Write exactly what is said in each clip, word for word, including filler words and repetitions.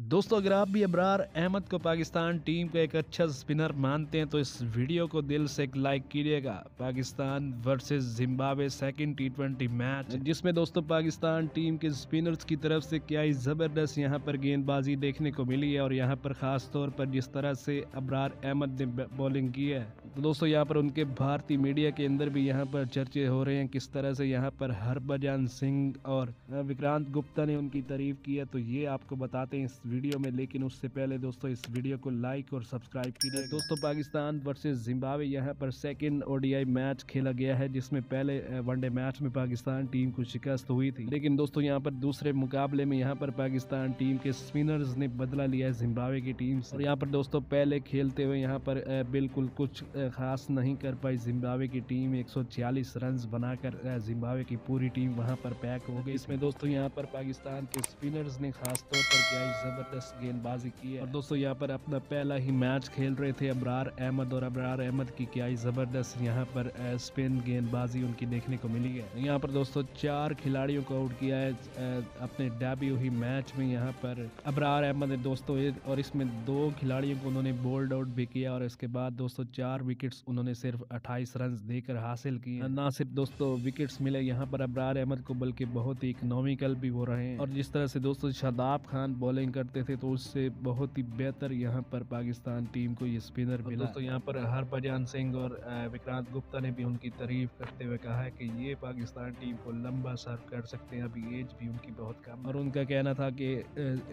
दोस्तों, अगर आप भी अब्रार अहमद को पाकिस्तान टीम का एक अच्छा स्पिनर मानते हैं तो इस वीडियो को दिल से एक लाइक कीजिएगा। Pakistan versus Zimbabwe second T twenty match, जिसमें दोस्तों पाकिस्तान टीम के स्पिनर्स की तरफ से क्या ही ज़बरदस्त यहां पर गेंदबाजी देखने को मिली है और यहां पर ख़ास तौर पर जिस तरह से अब्रार अहमद ने बॉलिंग की है तो दोस्तों यहाँ पर उनके भारतीय मीडिया के अंदर भी यहाँ पर चर्चे हो रहे हैं। किस तरह से यहाँ पर हरभजन सिंह और विक्रांत गुप्ता ने उनकी तारीफ की है तो ये आपको बताते हैं वीडियो में, लेकिन उससे पहले दोस्तों इस वीडियो को लाइक और सब्सक्राइब कीजिए। दोस्तों पाकिस्तान वर्सेस जिम्बाब्वे यहां पर सेकंड ओडीआई मैच खेला गया है, जिसमें पहले वनडे मैच में पाकिस्तान टीम को शिकस्त हुई थी, लेकिन दोस्तों यहां पर दूसरे मुकाबले में यहां पर पाकिस्तान टीम के स्पिनर्स ने बदला लिया है जिम्बाब्वे की टीम से। और यहाँ पर दोस्तों पहले खेलते हुए यहाँ पर बिल्कुल कुछ खास नहीं कर पाई जिम्बाब्वे की टीम। एक सौ छियालीस रन बनाकर जिम्बाब्वे की पूरी टीम वहाँ पर पैक हो गई। इसमें दोस्तों यहाँ पर पाकिस्तान के स्पिनर्स ने खासतौर पर क्या जबरदस्त गेंदबाजी की है। और दोस्तों यहाँ पर अपना पहला ही मैच खेल रहे थे अब्रार अहमद, और अब्रार अहमद की क्या ही जबरदस्त यहाँ पर स्पिन गेंदबाजी उनकी देखने को मिली है। यहाँ पर दोस्तों चार खिलाड़ियों को आउट किया है अपने डेब्यू ही मैच में यहाँ पर अब्रार अहमद ने दोस्तों, और इसमें दो खिलाड़ियों को उन्होंने बोल्ड आउट भी किया। और इसके बाद दोस्तों चार विकेट्स उन्होंने सिर्फ अट्ठाईस रन देकर हासिल किए। ना सिर्फ दोस्तों विकेट्स मिले यहाँ पर अब्रार अहमद को, बल्कि बहुत ही इकोनॉमिकल भी हो रहे हैं। और जिस तरह से दोस्तों शादाब खान बॉलिंग करते थे तो उससे बहुत ही बेहतर यहाँ पर पाकिस्तान टीम को ये स्पिनर मिला। दोस्तों यहाँ पर हरभजन सिंह और विक्रांत गुप्ता ने भी उनकी तारीफ करते हुए कहा है कि ये पाकिस्तान टीम को लंबा सर्व कर सकते हैं, अभी एज भी उनकी बहुत कम। और उनका कहना था कि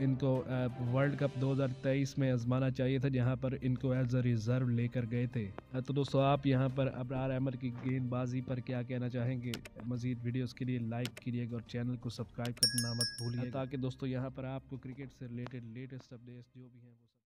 इनको वर्ल्ड कप दो हज़ार तेईस में आजमाना चाहिए था, जहाँ पर इनको एज अ रिजर्व लेकर गए थे। तो दोस्तों आप यहाँ पर अब्रार अहमद की गेंदबाजी पर क्या कहना चाहेंगे? मजीद वीडियोज़ के लिए लाइक कीजिएगा और चैनल को सब्सक्राइब करना मत भूलिए, ताकि दोस्तों यहाँ पर आपको क्रिकेट से रिलेटेड लेटेस्ट अपडेट्स जो भी हैं वो